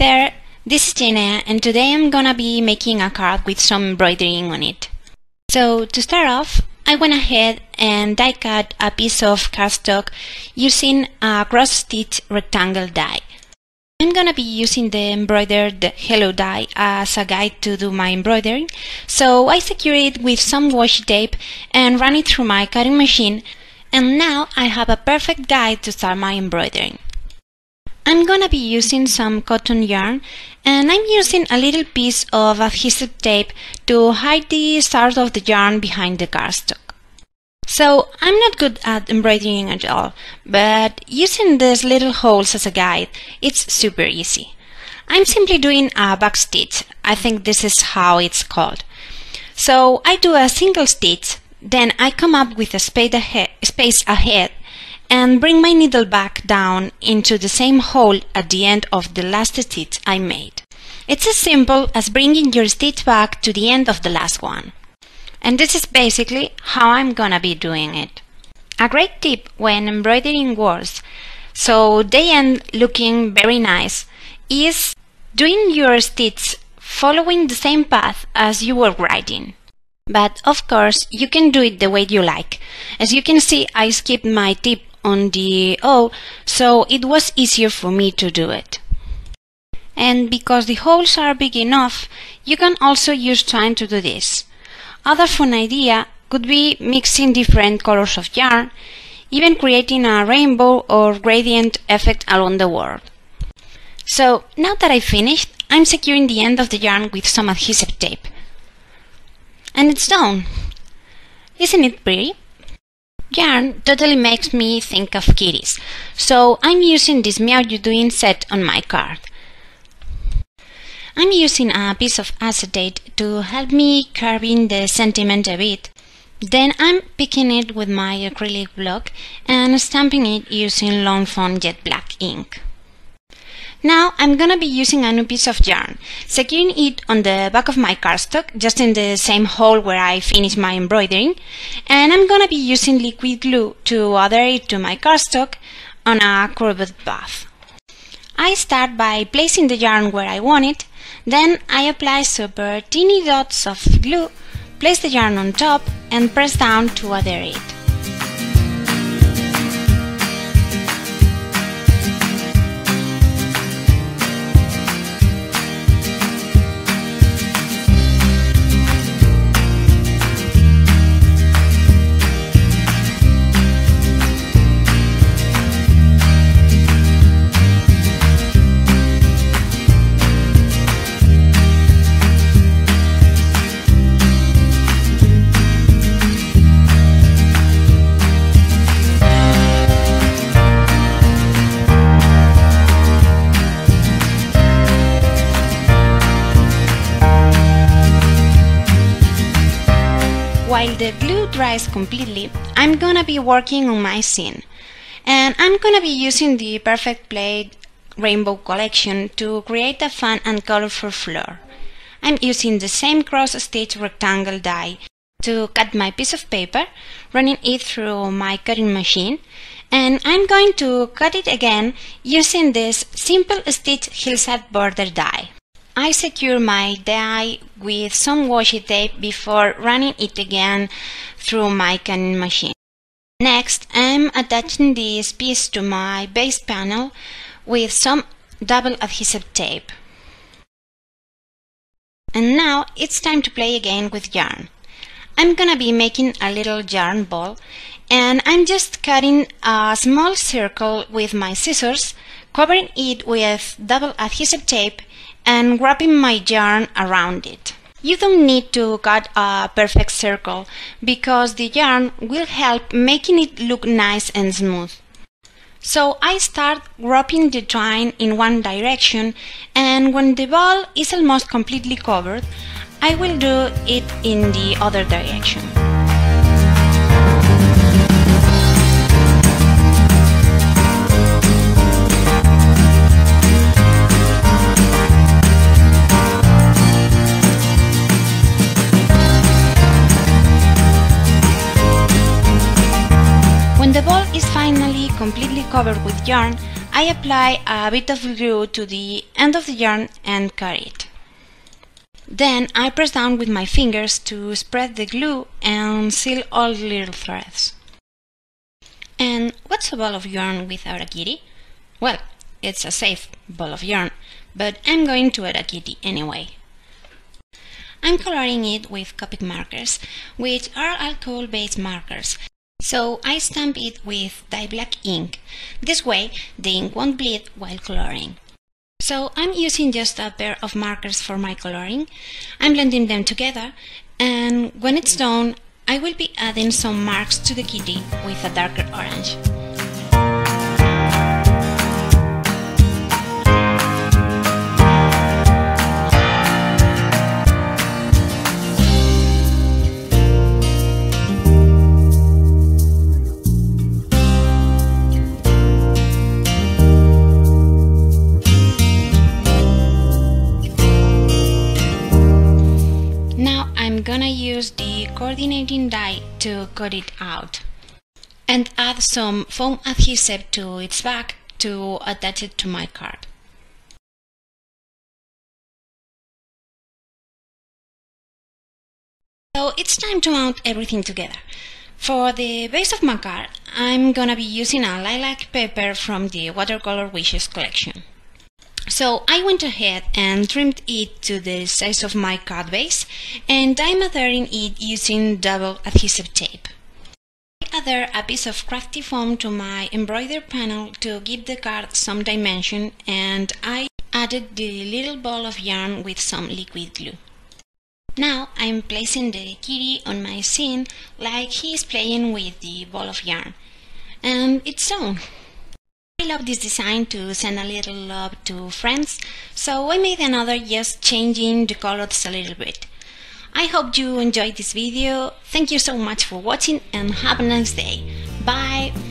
there, this is Gina, and today I'm gonna be making a card with some embroidering on it. So to start off, I went ahead and die cut a piece of cardstock using a cross stitch rectangle die. I'm gonna be using the embroidered Hello die as a guide to do my embroidering, so I secure it with some washi tape and run it through my cutting machine, and now I have a perfect guide to start my embroidering. I'm gonna be using some cotton yarn, and I'm using a little piece of adhesive tape to hide the start of the yarn behind the cardstock. So I'm not good at embroidering at all, but using these little holes as a guide, it's super easy. I'm simply doing a back stitch, I think this is how it's called. So I do a single stitch, then I come up with a space ahead and bring my needle back down into the same hole at the end of the last stitch I made. It's as simple as bringing your stitch back to the end of the last one. And this is basically how I'm gonna be doing it. A great tip when embroidering words, so they end looking very nice, is doing your stitch following the same path as you were writing. But of course, you can do it the way you like. As you can see, I skipped my tip on the O, so it was easier for me to do it. And because the holes are big enough, you can also use twine to do this. Other fun idea could be mixing different colors of yarn, even creating a rainbow or gradient effect along the world. So now that I finished, I'm securing the end of the yarn with some adhesive tape. And it's done! Isn't it pretty? Yarn totally makes me think of kitties, so I'm using this Meow You Doing set on my card. I'm using a piece of acetate to help me carve in the sentiment a bit, then I'm picking it with my acrylic block and stamping it using Lawn Fawn Jet Black ink. Now I'm gonna be using a new piece of yarn, securing it on the back of my cardstock, just in the same hole where I finished my embroidering, and I'm gonna be using liquid glue to adhere it to my cardstock on a curved path. I start by placing the yarn where I want it, then I apply super teeny dots of glue, place the yarn on top, and press down to adhere it. While the glue dries completely, I'm gonna be working on my scene, and I'm gonna be using the Perfectly Plaid Rainbow collection to create a fun and colorful floor. I'm using the same cross stitch rectangle die to cut my piece of paper, running it through my cutting machine, and I'm going to cut it again using this simple stitch hillside border die. I secure my die with some washi tape before running it again through my cutting machine. Next, I'm attaching this piece to my base panel with some double adhesive tape. And now it's time to play again with yarn. I'm gonna be making a little yarn ball, and I'm just cutting a small circle with my scissors, covering it with double adhesive tape and wrapping my yarn around it. You don't need to cut a perfect circle because the yarn will help making it look nice and smooth. So I start wrapping the twine in one direction, and when the ball is almost completely covered, I will do it in the other direction. When the ball is finally completely covered with yarn, I apply a bit of glue to the end of the yarn and cut it. Then I press down with my fingers to spread the glue and seal all the little threads. And what's a ball of yarn without a kitty? Well, it's a safe ball of yarn, but I'm going to add a kitty anyway. I'm coloring it with Copic markers, which are alcohol-based markers, so I stamp it with dye black ink. This way the ink won't bleed while coloring. So I'm using just a pair of markers for my coloring. I'm blending them together, and when it's done I will be adding some marks to the kitty with a darker orange. Gonna use the coordinating die to cut it out and add some foam adhesive to its back to attach it to my card. So it's time to mount everything together. For the base of my card I'm gonna be using a lilac paper from the Watercolor Wishes collection. So I went ahead and trimmed it to the size of my card base, and I'm adhering it using double adhesive tape. I adhere a piece of crafty foam to my embroidered panel to give the card some dimension, and I added the little ball of yarn with some liquid glue. Now I'm placing the kitty on my scene like he is playing with the ball of yarn, and it's done. I love this design to send a little love to friends, so I made another just changing the colors a little bit. I hope you enjoyed this video. Thank you so much for watching and have a nice day. Bye!